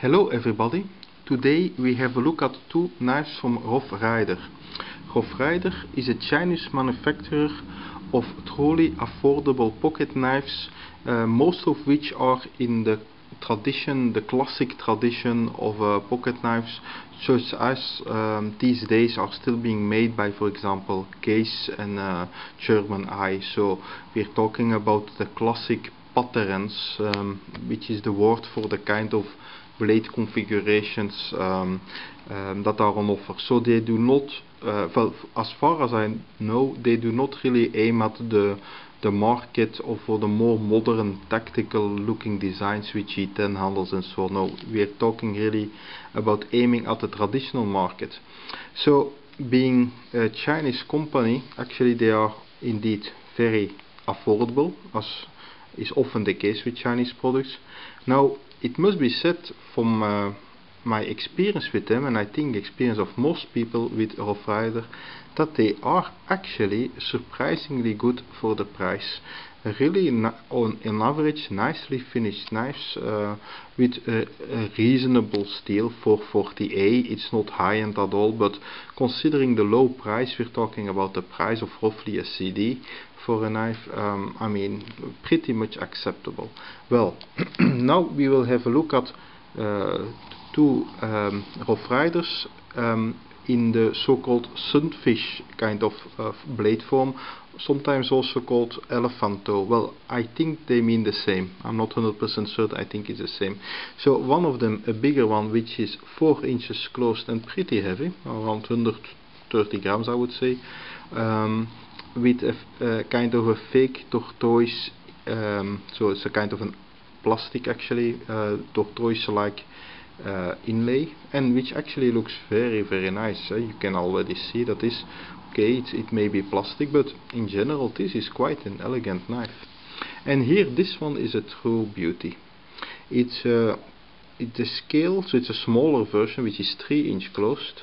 Hello everybody, today we have a look at two knives from Rough Rider. Rough Rider is a Chinese manufacturer of truly affordable pocket knives, most of which are in the tradition, the classic tradition of pocket knives, such as these days are still being made by, for example, Case and German Eye. So we're talking about the classic patterns, which is the word for the kind of blade configurations that are on offer. So they do not, well, as far as I know, they do not really aim at the market or for the more modern tactical looking designs with G10 handles and so on. No, we are talking really about aiming at the traditional market. So being a Chinese company, actually they are indeed very affordable, as is often the case with Chinese products. Now, it must be said from my experience with them, and I think the experience of most people with Rough Rider, that they are actually surprisingly good for the price. Really, on average, nicely finished knives with a reasonable steel. 440A, it's not high-end at all, but considering the low price, we're talking about the price of roughly a CD for a knife, I mean, pretty much acceptable. Well, now we will have a look at two Rough Riders in the so-called sunfish kind of blade form, sometimes also called elephant toe. Well, I think they mean the same. I'm not 100% certain, I think it's the same. So one of them, a bigger one, which is 4 inches closed and pretty heavy, around 130 grams I would say, with a kind of a fake tortoise, so it's a kind of a plastic actually, tortoise-like inlay, and which actually looks very very nice. You can already see that this, okay, it may be plastic, but in general this is quite an elegant knife. And here this one is a true beauty. It's a scale, so it's a smaller version which is 3-inch closed,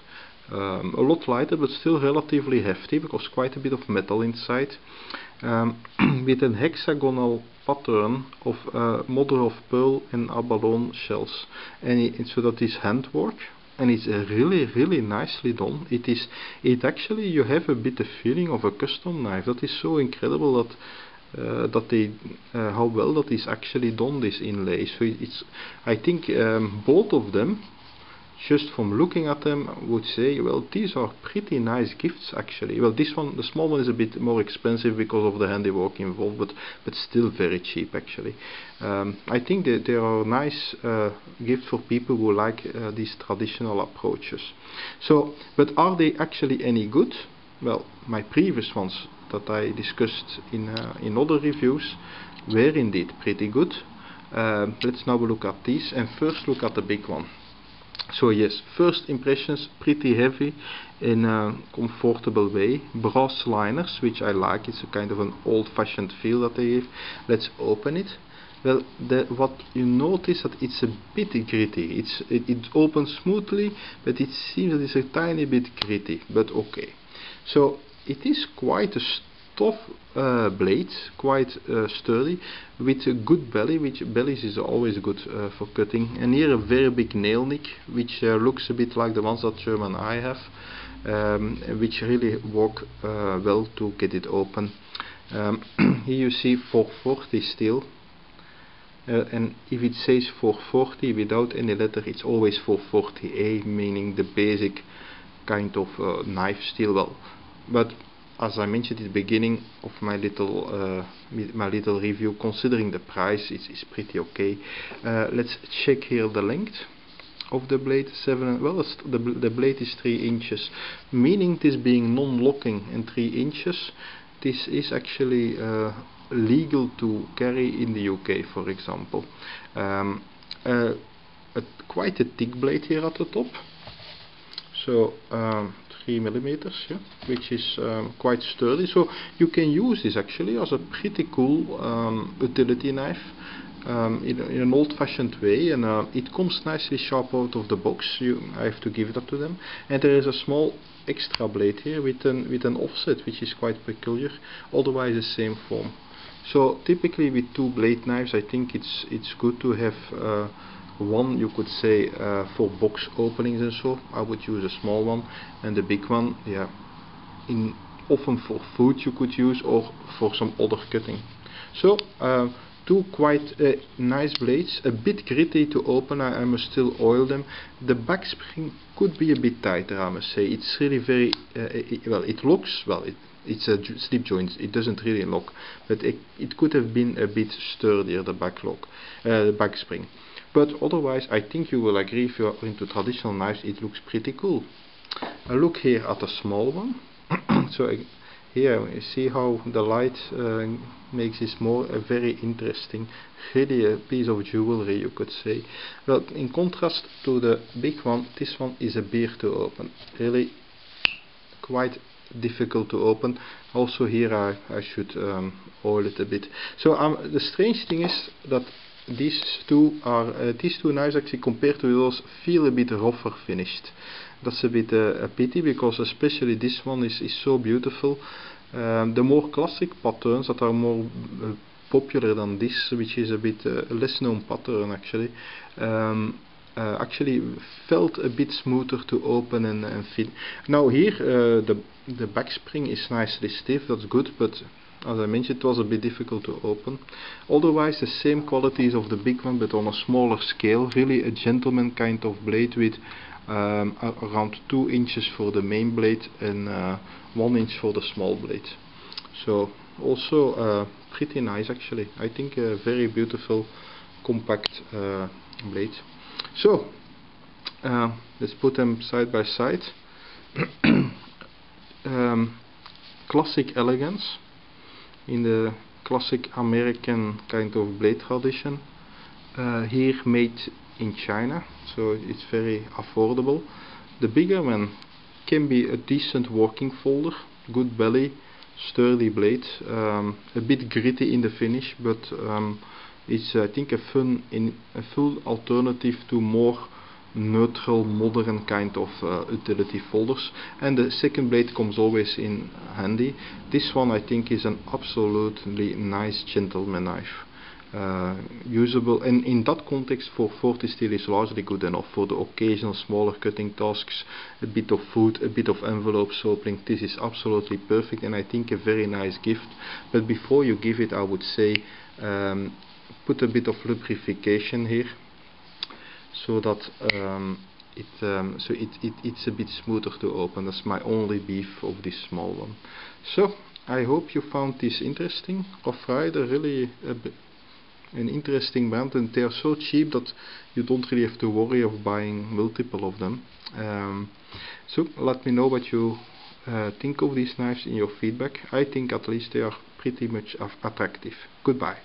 a lot lighter but still relatively hefty because quite a bit of metal inside, with a hexagonal pattern of mother of pearl and abalone shells, and so that is handwork, and it's really really nicely done. It actually, you have a bit of feeling of a custom knife. That is so incredible that how well that is actually done, this inlay. So it's, I think both of them, just from looking at them, I would say, well, these are pretty nice gifts actually. Well, this one, the small one, is a bit more expensive because of the handiwork involved, but still very cheap actually. I think that they are a nice gift for people who like these traditional approaches. So, but are they actually any good? Well, my previous ones that I discussed in other reviews were indeed pretty good. Let's now look at these, and first look at the big one. So yes, first impressions, pretty heavy in a comfortable way. Brass liners, which I like. It's a kind of an old-fashioned feel that they give. Let's open it. Well, what you notice that it's a bit gritty. It opens smoothly, but it seems that it's a tiny bit gritty, but okay. So it is quite a tough blade, quite sturdy, with a good belly, which bellies is always good for cutting. And here a very big nail nick, which looks a bit like the ones that Sherman and I have, which really work well to get it open. Here you see 440 steel, and if it says 440 without any letter, it's always 440A, meaning the basic kind of knife steel. Well, but as I mentioned at the beginning of my little review, considering the price, it's pretty okay. Let's check here the length of the blade. Well, the blade is 3 inches, meaning this being non-locking and 3 inches. This is actually legal to carry in the UK, for example. Quite a thick blade here at the top. So 3 millimeters, yeah, which is quite sturdy. So you can use this actually as a pretty cool utility knife in an old-fashioned way, and it comes nicely sharp out of the box. I have to give that to them. And there is a small extra blade here with an offset, which is quite peculiar. Otherwise, the same form. So typically with two blade knives, I think it's good to have one you could say for box openings and so. I would use a small one, and the big one, yeah, in often for food you could use or for some other cutting. So two quite nice blades, a bit gritty to open. I must still oil them. The back spring could be a bit tighter, I must say. It's really very, well, it locks, well, it's a slip joint, it doesn't really lock, but it could have been a bit sturdier, the back lock, the back spring. But otherwise, I think you will agree, if you are into traditional knives, it looks pretty cool. I look here at the small one. So here you see how the light makes this more a very interesting, really a piece of jewelry, you could say. But in contrast to the big one, this one is a beer to open. Really quite difficult to open. Also here I should oil it a bit. So the strange thing is that these two knives actually compared to those feel a bit rougher finished. That's a bit a pity, because especially this one is so beautiful. The more classic patterns that are more popular than this, which is a bit less known pattern actually, actually felt a bit smoother to open and fit. Now here the back spring is nicely stiff, that's good, but as I mentioned, it was a bit difficult to open. Otherwise, the same qualities of the big one, but on a smaller scale. Really a gentleman kind of blade with around 2 inches for the main blade and 1 inch for the small blade. So also pretty nice actually. I think a very beautiful compact blade. So let's put them side by side. Classic elegance. In the classic American kind of blade tradition, here made in China, so it's very affordable. The bigger one can be a decent working folder, good belly, sturdy blade, a bit gritty in the finish, but it's I think a full alternative to more neutral, modern kind of utility folders. And the second blade comes always in handy. This one I think is an absolutely nice gentleman knife, usable, and in that context for 40 steel is largely good enough for the occasional smaller cutting tasks, a bit of food, a bit of envelopes opening. This is absolutely perfect, and I think a very nice gift. But before you give it, I would say put a bit of lubrification here, so that it's a bit smoother to open. That's my only beef of this small one. So I hope you found this interesting. Rough Rider, really an interesting brand, and they are so cheap that you don't really have to worry of buying multiple of them. So let me know what you think of these knives in your feedback. I think at least they are pretty much attractive. Goodbye.